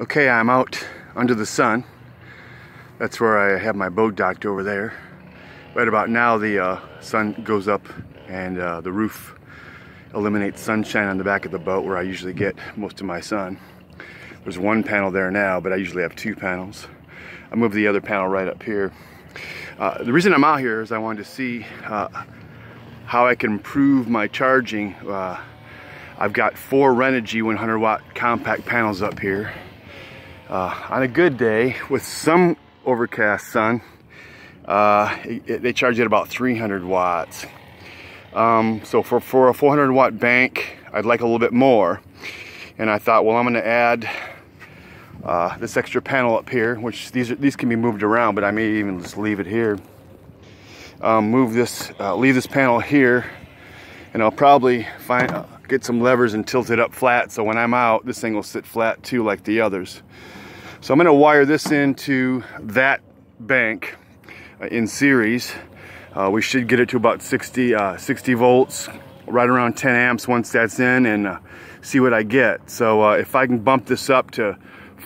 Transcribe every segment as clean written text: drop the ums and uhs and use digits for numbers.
Okay, I'm out under the sun. That's where I have my boat docked over there. Right about now the sun goes up and the roof eliminates sunshine on the back of the boat where I usually get most of my sun. There's one panel there now, but I usually have two panels. I moved the other panel right up here. The reason I'm out here is I wanted to see how I can improve my charging. I've got four Renogy 100 watt compact panels up here. On a good day with some overcast sun, they charge at about 300 watts. So for a 400 watt bank, I'd like a little bit more. And I thought, well, I'm gonna add this extra panel up here, which these can be moved around, but I may even just leave it here. Leave this panel here, and I'll probably get some levers and tilt it up flat, so when I'm out, this thing will sit flat too, like the others. So I'm gonna wire this into that bank in series. We should get it to about 60 volts, right around 10 amps once that's in, and see what I get. So if I can bump this up to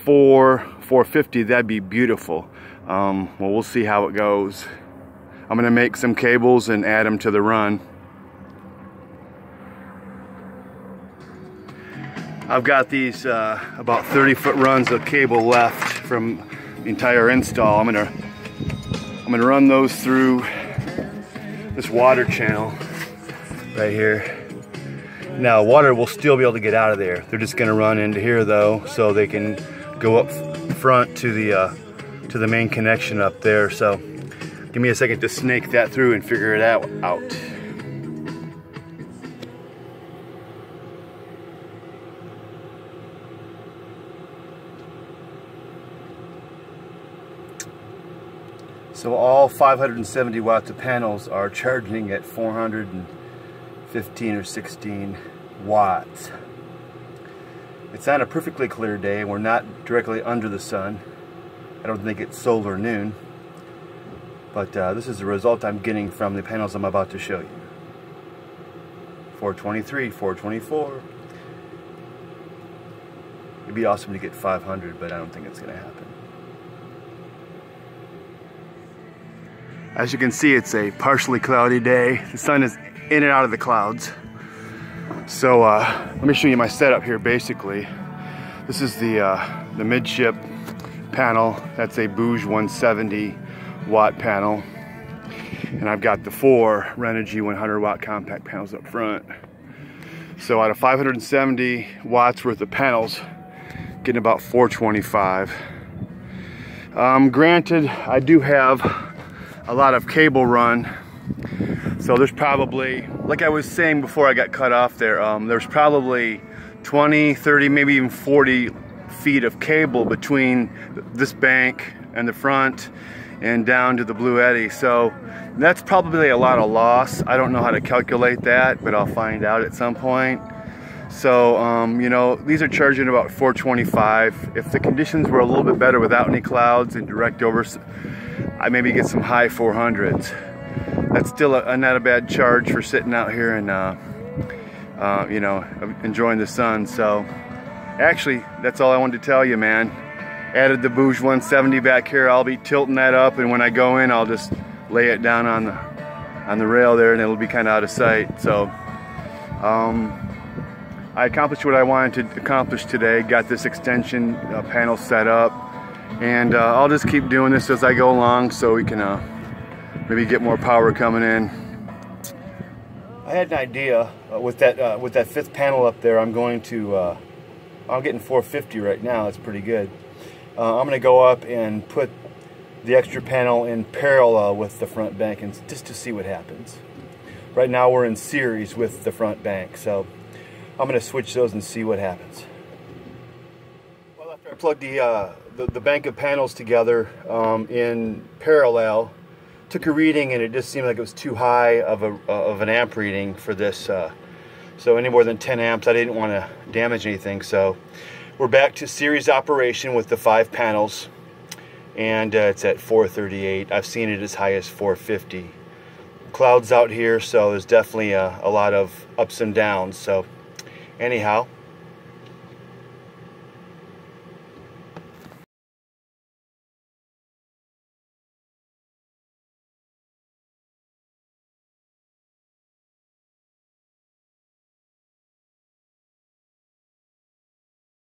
450, that'd be beautiful. Well, we'll see how it goes. I'm gonna make some cables and add them to the run. I've got these about 30-foot runs of cable left from the entire install. I'm gonna run those through this water channel right here. Now water will still be able to get out of there. They're just gonna run into here though, so they can go up front to the main connection up there. So give me a second to snake that through and figure it out. So all 570 watts of panels are charging at 415 or 16 watts. It's on a perfectly clear day. We're not directly under the sun. I don't think it's solar noon. But this is the result I'm getting from the panels I'm about to show you. 423, 424. It'd be awesome to get 500, but I don't think it's gonna happen. As you can see, it's a partially cloudy day. The sun is in and out of the clouds. So let me show you my setup here, basically. This is the midship panel. That's a Bouge 170 watt panel, and I've got the four Renogy 100 watt compact panels up front. So out of 570 watts worth of panels, getting about 425. Granted, I do have a lot of cable run, so there's probably, like I was saying before I got cut off there, there's probably 20, 30, maybe even 40 feet of cable between this bank and the front and down to the BLUETTI. So that's probably a lot of loss. I don't know how to calculate that, but I'll find out at some point. So, you know, these are charging about 425. If the conditions were a little bit better without any clouds and direct over, I maybe get some high 400s. That's still not a bad charge for sitting out here and, you know, enjoying the sun. So actually, that's all I wanted to tell you, man. Added the Bouge 170 back here. I'll be tilting that up, and when I go in, I'll just lay it down on the rail there, and it'll be kind of out of sight. So I accomplished what I wanted to accomplish today. Got this extension panel set up, and I'll just keep doing this as I go along, so we can maybe get more power coming in. I had an idea with that fifth panel up there. I'm going to I'm getting 450 right now. That's pretty good. I'm gonna go up and put the extra panel in parallel with the front bank, and just to see what happens. Right now we're in series with the front bank, so I'm gonna switch those and see what happens. Well, after I plugged the bank of panels together in parallel, took a reading, and it just seemed like it was too high of an amp reading for this. So any more than 10 amps, I didn't want to damage anything. So we're back to series operation with the five panels, and it's at 438. I've seen it as high as 450. Clouds out here, so there's definitely a lot of ups and downs. So anyhow.